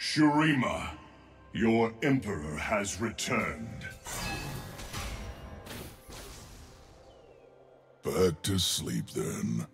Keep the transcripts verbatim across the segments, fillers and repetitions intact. Shurima, your Emperor has returned. Back to sleep then.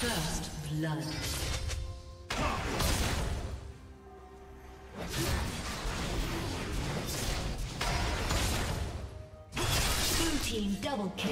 First blood. Double kill.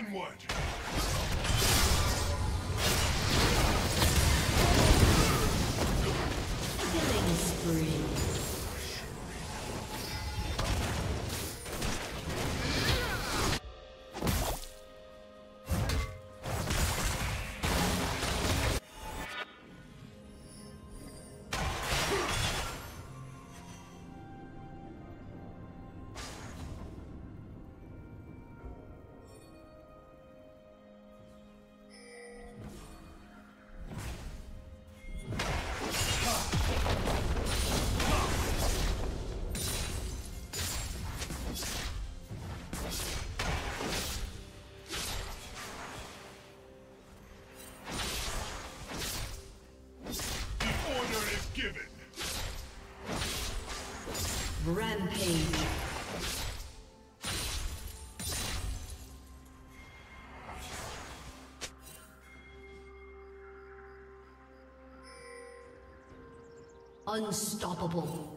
Onward! Killing spree. Rampage. Unstoppable.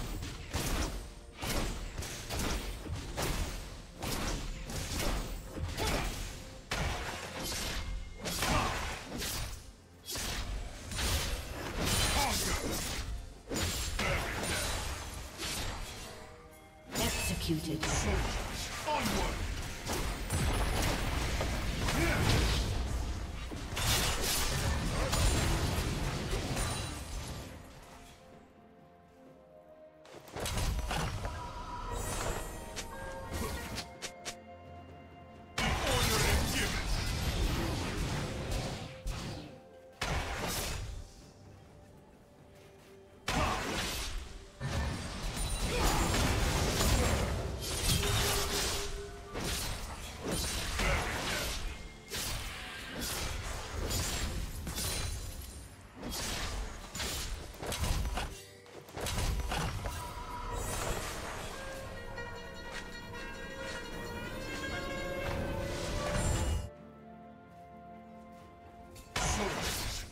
Executed. Onward.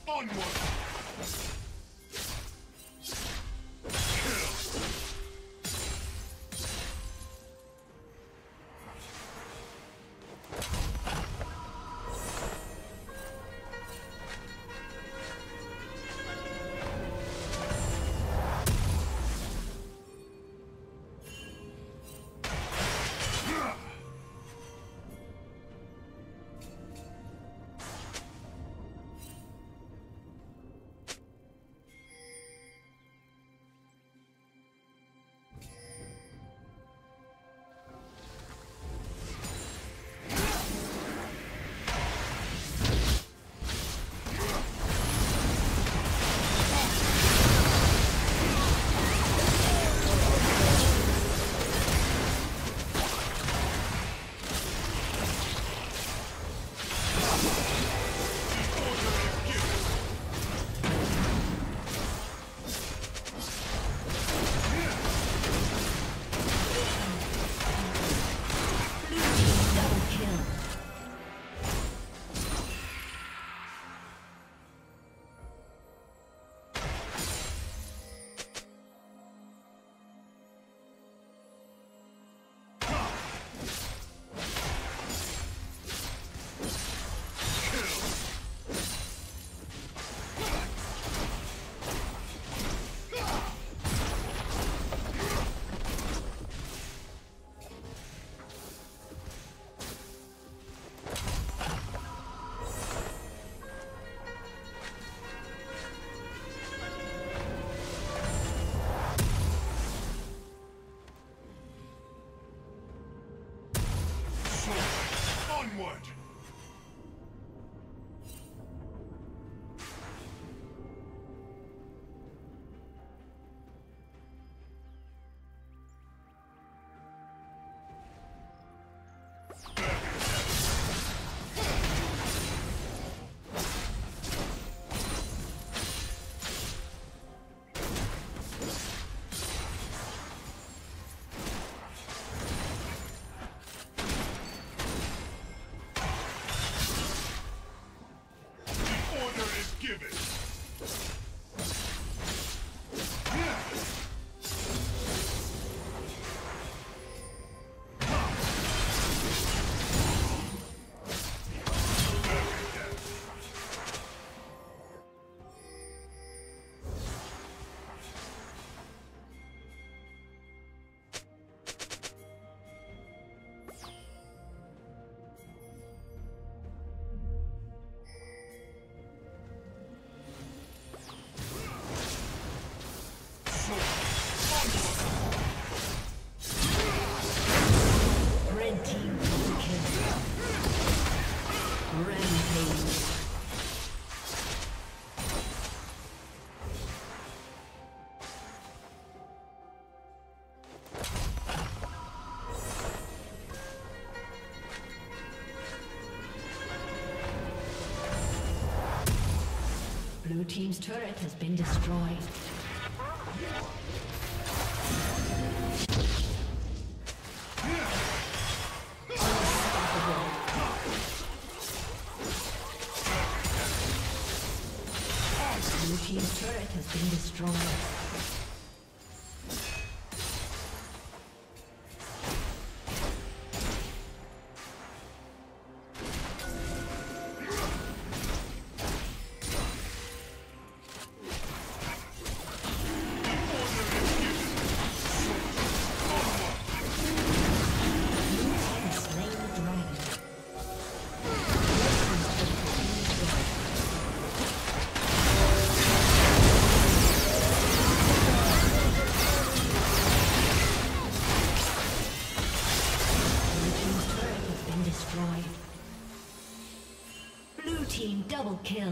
Onward! Onward! Blue team's turret has been destroyed. Blue team's turret has been destroyed. Kill.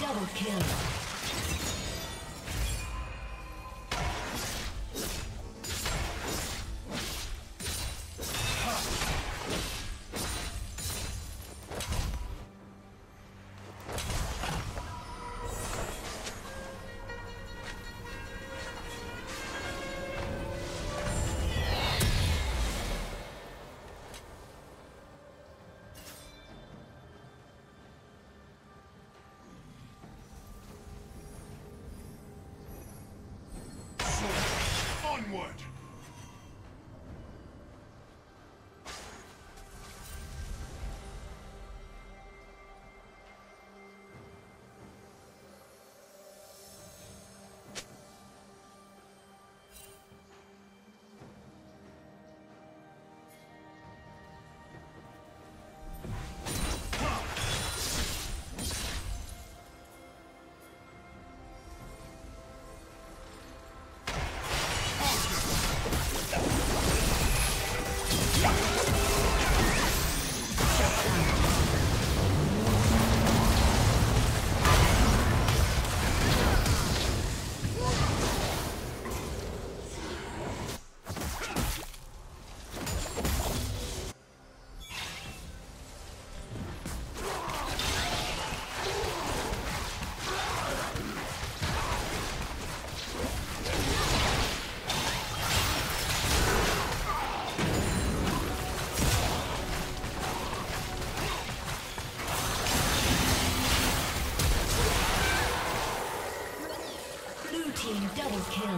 Double kill. Onward! Let's go. Blue team double kill.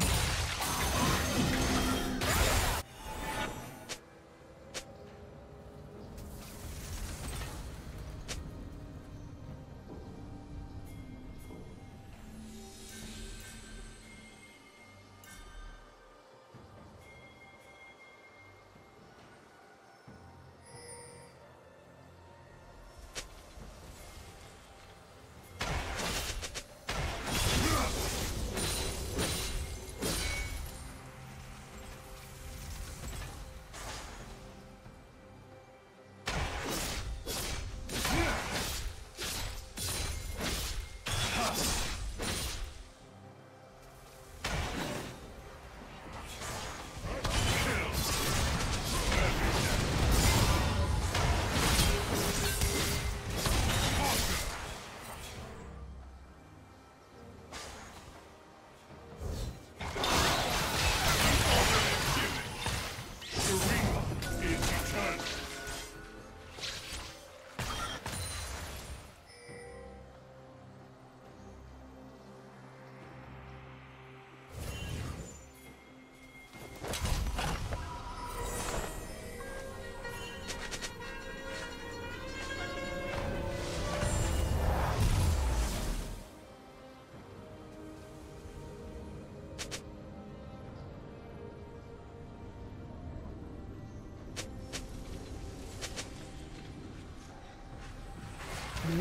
Blue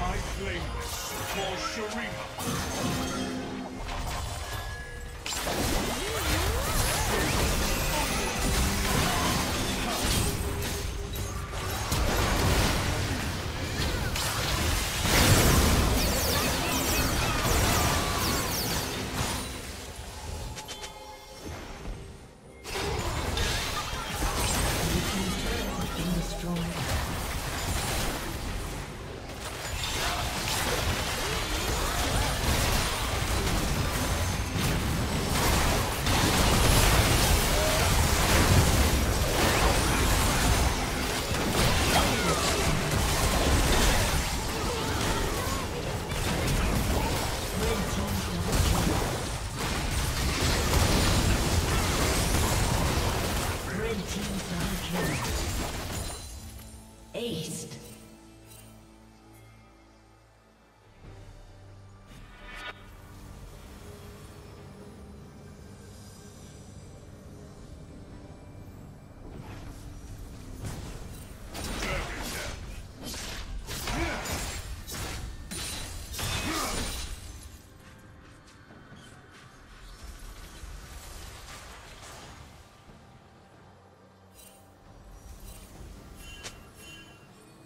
I claim this for Shurima.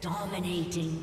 Dominating.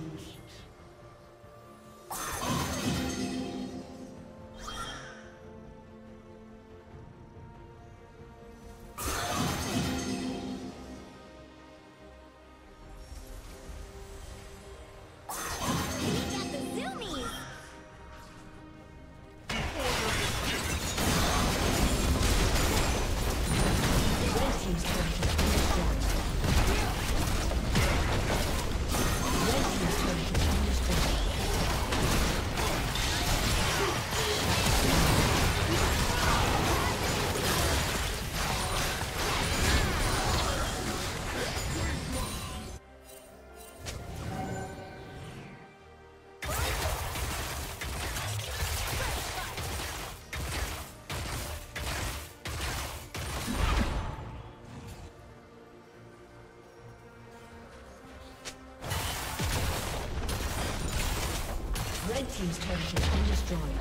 Red team's turret has been destroyed.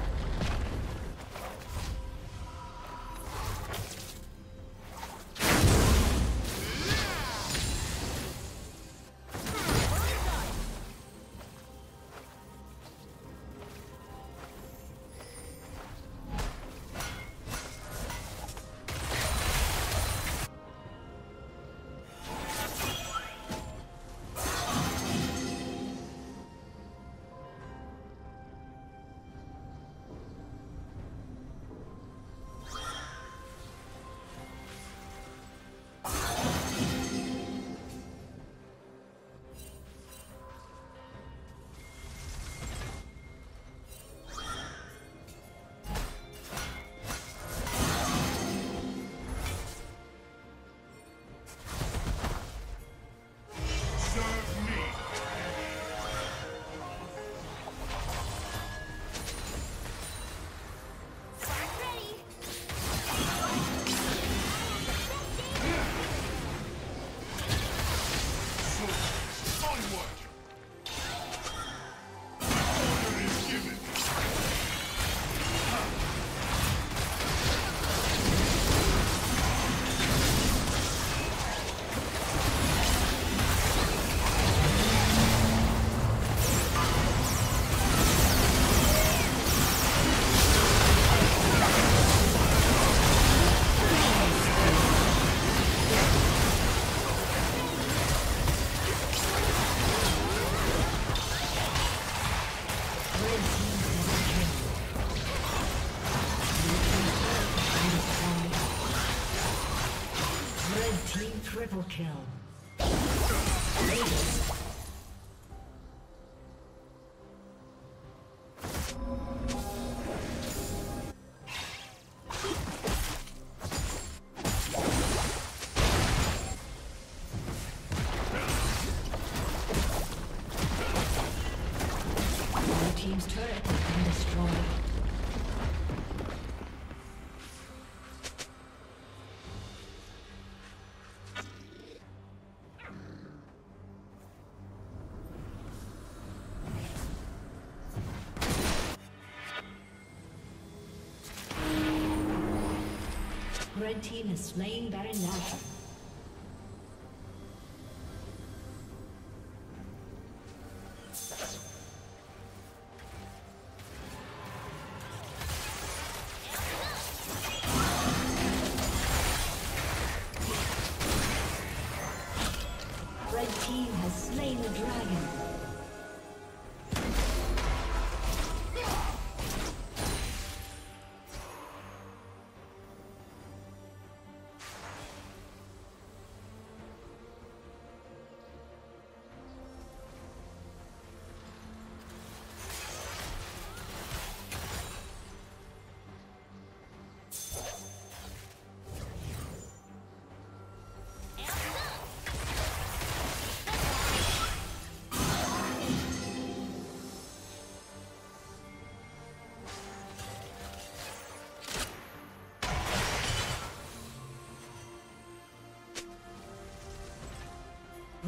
Kill. Ladies. Your team's turret has been destroyed. Red team has slain Baron Nasher.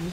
Blue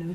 Blue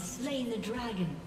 Slain the dragon.